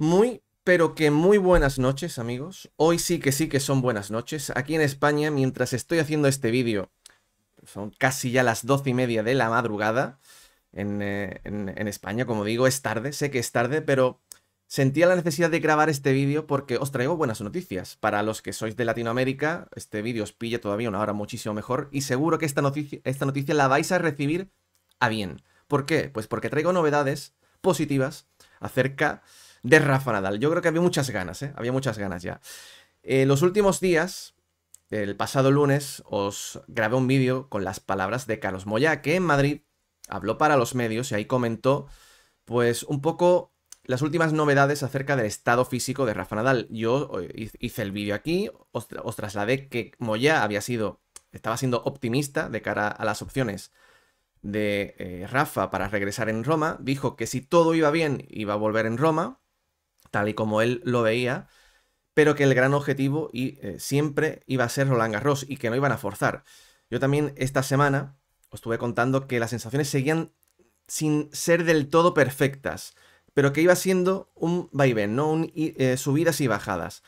Muy, pero que muy buenas noches, amigos. Hoy sí que son buenas noches. Aquí en España, mientras estoy haciendo este vídeo, son casi ya las 12:30 de la madrugada. En España, como digo, es tarde. Sé que es tarde, pero sentía la necesidad de grabar este vídeo porque os traigo buenas noticias. Para los que sois de Latinoamérica, este vídeo os pilla todavía una hora muchísimo mejor y seguro que esta noticia la vais a recibir a bien. ¿Por qué? Pues porque traigo novedades positivas acerca de Rafa Nadal. Yo creo que había muchas ganas, ¿eh? Había muchas ganas ya. Los últimos días, el pasado lunes, os grabé un vídeo con las palabras de Carlos Moyá, que en Madrid habló para los medios y ahí comentó, pues, un poco las últimas novedades acerca del estado físico de Rafa Nadal. Yo hice el vídeo aquí, os trasladé que Moyá estaba siendo optimista de cara a las opciones de Rafa para regresar en Roma. Dijo que si todo iba bien, iba a volver en Roma, tal y como él lo veía, pero que el gran objetivo siempre iba a ser Roland Garros y que no iban a forzar. Yo también esta semana os estuve contando que las sensaciones seguían sin ser del todo perfectas, pero que iba siendo un vaivén, ¿no? Subidas y bajadas.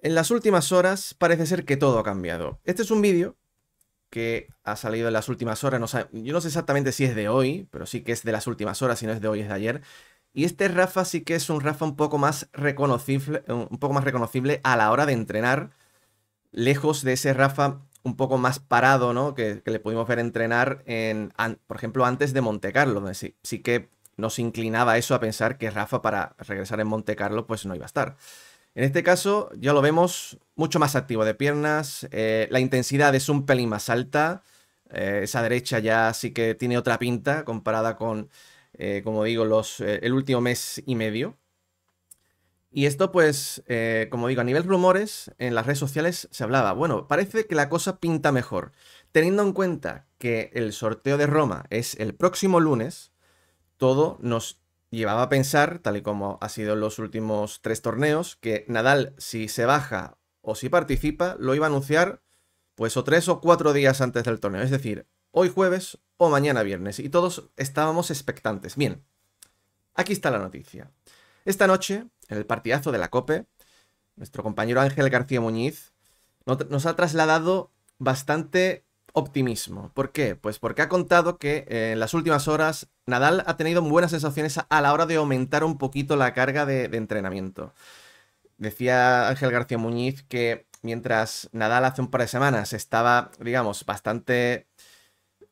En las últimas horas parece ser que todo ha cambiado. Este es un vídeo que ha salido en las últimas horas, yo no sé exactamente si es de hoy, pero sí que es de las últimas horas, si no es de hoy es de ayer. Y este Rafa sí que es un Rafa un poco más reconocible a la hora de entrenar, lejos de ese Rafa un poco más parado, ¿no? Que le pudimos ver entrenar, por ejemplo, antes de Monte Carlo, donde sí que nos inclinaba eso a pensar que Rafa para regresar en Monte Carlo pues no iba a estar. En este caso ya lo vemos mucho más activo de piernas, la intensidad es un pelín más alta, esa derecha ya sí que tiene otra pinta comparada con, como digo, el último mes y medio. Y esto pues, como digo, a nivel rumores, en las redes sociales se hablaba, bueno, parece que la cosa pinta mejor. Teniendo en cuenta que el sorteo de Roma es el próximo lunes, todo nos llevaba a pensar, tal y como ha sido en los últimos 3 torneos, que Nadal, si se baja o si participa, lo iba a anunciar pues o 3 o 4 días antes del torneo. Es decir, hoy jueves o mañana viernes. Y todos estábamos expectantes. Bien, aquí está la noticia. Esta noche, en el partidazo de la COPE, nuestro compañero Ángel García Muñiz nos ha trasladado bastante optimismo. ¿Por qué? Pues porque ha contado que en las últimas horas Nadal ha tenido buenas sensaciones a la hora de aumentar un poquito la carga de entrenamiento. Decía Ángel García Muñiz que mientras Nadal hace un par de semanas estaba, digamos, bastante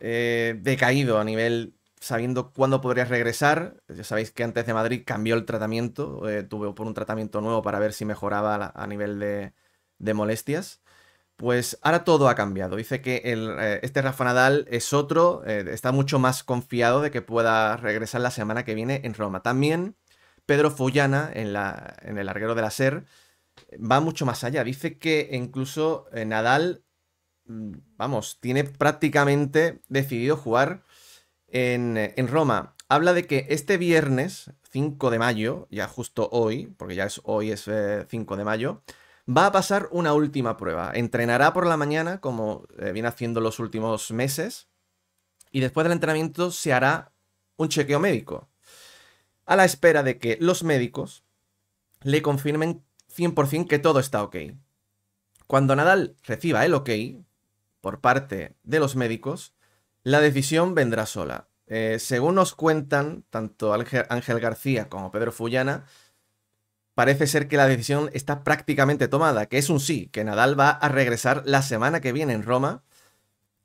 decaído a nivel sabiendo cuándo podría regresar. Ya sabéis que antes de Madrid cambió el tratamiento, tuvo por un tratamiento nuevo para ver si mejoraba a nivel de molestias. Pues ahora todo ha cambiado. Dice que este Rafa Nadal es otro, está mucho más confiado de que pueda regresar la semana que viene en Roma. También Pedro Follana, en el larguero de la SER, va mucho más allá. Dice que incluso Nadal, vamos, tiene prácticamente decidido jugar en Roma. Habla de que este viernes 5 de mayo, ya justo hoy, porque ya hoy es 5 de mayo, va a pasar una última prueba. Entrenará por la mañana, como viene haciendo los últimos meses, y después del entrenamiento se hará un chequeo médico, a la espera de que los médicos le confirmen 100% que todo está ok. Cuando Nadal reciba el ok por parte de los médicos, la decisión vendrá sola. Según nos cuentan tanto Ángel García como Pedro Follana, parece ser que la decisión está prácticamente tomada, que es un sí, que Nadal va a regresar la semana que viene en Roma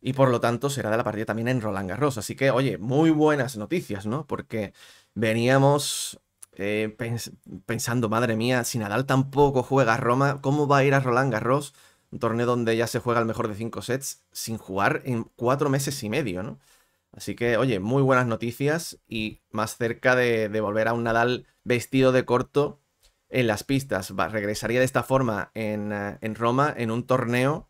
y por lo tanto será de la partida también en Roland Garros. Así que, oye, muy buenas noticias, ¿no? Porque veníamos pensando, madre mía, si Nadal tampoco juega a Roma, ¿cómo va a ir a Roland Garros? Un torneo donde ya se juega el mejor de 5 sets sin jugar en 4 meses y medio, ¿no? Así que, oye, muy buenas noticias y más cerca de volver a un Nadal vestido de corto en las pistas. Regresaría de esta forma en Roma, en un torneo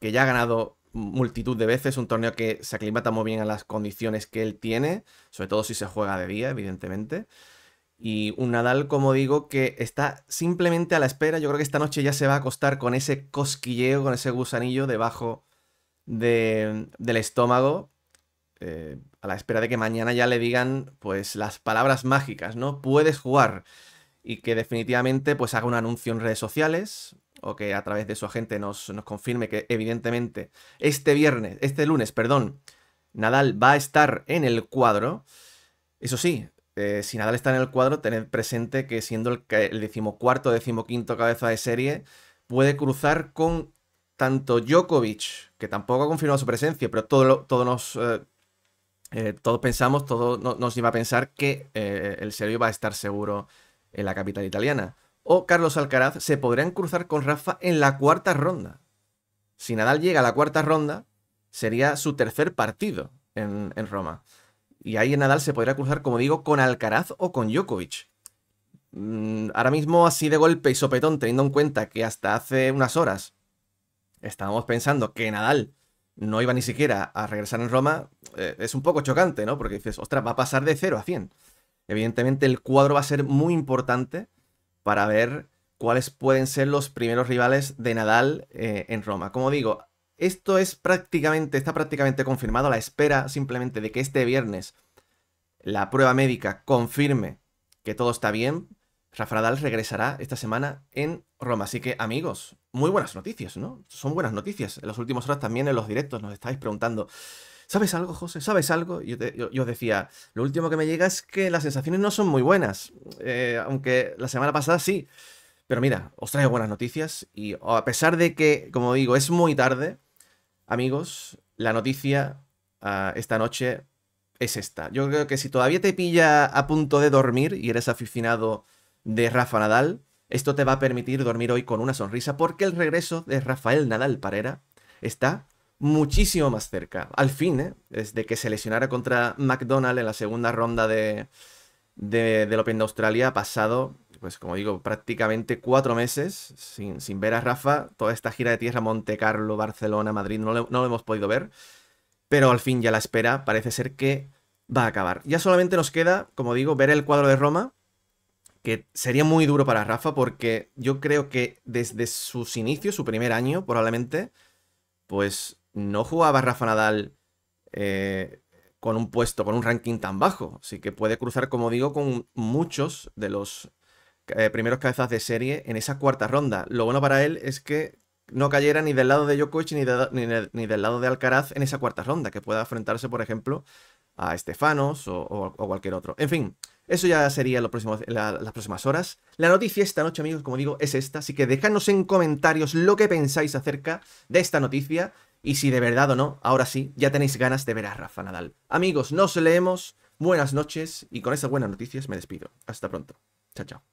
que ya ha ganado multitud de veces, un torneo que se aclimata muy bien a las condiciones que él tiene, sobre todo si se juega de día, evidentemente. Y un Nadal, como digo, que está simplemente a la espera. Yo creo que esta noche ya se va a acostar con ese cosquilleo, con ese gusanillo debajo del estómago, a la espera de que mañana ya le digan pues las palabras mágicas, ¿no? Puedes jugar, y que definitivamente pues haga un anuncio en redes sociales o que a través de su agente nos confirme que evidentemente este lunes, Nadal va a estar en el cuadro. Eso sí, si Nadal está en el cuadro, tened presente que siendo el 14º, 15º cabeza de serie, puede cruzar con tanto Djokovic, que tampoco ha confirmado su presencia, pero todos nos iba a pensar que el serbio va a estar seguro en la capital italiana. O Carlos Alcaraz se podrían cruzar con Rafa en la cuarta ronda. Si Nadal llega a la cuarta ronda, sería su tercer partido en Roma. Y ahí Nadal se podría cruzar, como digo, con Alcaraz o con Djokovic. Ahora mismo, así de golpe y sopetón, teniendo en cuenta que hasta hace unas horas estábamos pensando que Nadal no iba ni siquiera a regresar en Roma, es un poco chocante, ¿no? Porque dices, ostras, va a pasar de 0 a 100. Evidentemente el cuadro va a ser muy importante para ver cuáles pueden ser los primeros rivales de Nadal en Roma. Como digo, esto es está prácticamente confirmado, a la espera simplemente de que este viernes la prueba médica confirme que todo está bien. Rafa Nadal regresará esta semana en Roma. Así que, amigos, muy buenas noticias, ¿no? Son buenas noticias. En las últimas horas también en los directos nos estáis preguntando, ¿sabes algo, José? ¿Sabes algo? Yo os decía, lo último que me llega es que las sensaciones no son muy buenas, aunque la semana pasada sí. Pero mira, os traigo buenas noticias y a pesar de que, como digo, es muy tarde, amigos, la noticia esta noche es esta. Yo creo que si todavía te pilla a punto de dormir y eres aficionado de Rafa Nadal, esto te va a permitir dormir hoy con una sonrisa porque el regreso de Rafael Nadal Parera está muchísimo más cerca. Al fin, desde que se lesionara contra McDonald en la segunda ronda del Open de Australia, ha pasado, pues como digo, prácticamente 4 meses sin ver a Rafa. Toda esta gira de tierra, Monte Carlo, Barcelona, Madrid, no lo hemos podido ver. Pero al fin ya la espera parece ser que va a acabar. Ya solamente nos queda, como digo, ver el cuadro de Roma, que sería muy duro para Rafa porque yo creo que desde sus inicios, su primer año probablemente, pues no jugaba Rafa Nadal con un puesto, con un ranking tan bajo. Así que puede cruzar, como digo, con muchos de los primeros cabezas de serie en esa cuarta ronda. Lo bueno para él es que no cayera ni del lado de Djokovic ni del lado de Alcaraz en esa cuarta ronda, que pueda enfrentarse, por ejemplo, a Estefanos o cualquier otro. En fin, eso ya sería las próximas horas. La noticia esta noche, amigos, como digo, es esta. Así que dejadnos en comentarios lo que pensáis acerca de esta noticia y si de verdad o no, ahora sí, ya tenéis ganas de ver a Rafa Nadal. Amigos, nos leemos. Buenas noches y con esas buenas noticias me despido. Hasta pronto. Chao, chao.